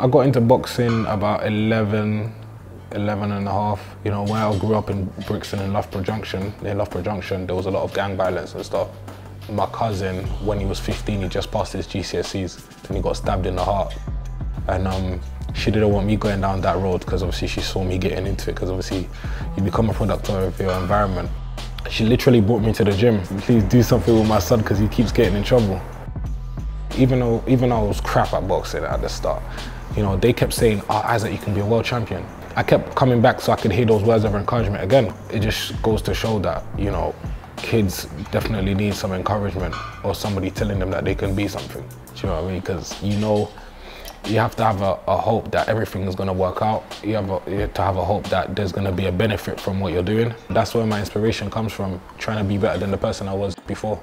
I got into boxing about 11 and a half, you know, where I grew up in Brixton and Loughborough Junction. Near Loughborough Junction, there was a lot of gang violence and stuff. My cousin, when he was 15, he just passed his GCSEs, then he got stabbed in the heart. And she didn't want me going down that road because obviously she saw me getting into it, because obviously you become a product of your environment. She literally brought me to the gym. Please do something with my son because he keeps getting in trouble. Even though I was crap at boxing at the start, you know, they kept saying, "Oh, Isaac, you can be a world champion." I kept coming back so I could hear those words of encouragement again. It just goes to show that, you know, kids definitely need some encouragement or somebody telling them that they can be something. Do you know what I mean? Because you know, you have to have a hope that everything is going to work out. You have to have a hope that there's going to be a benefit from what you're doing. That's where my inspiration comes from, trying to be better than the person I was before.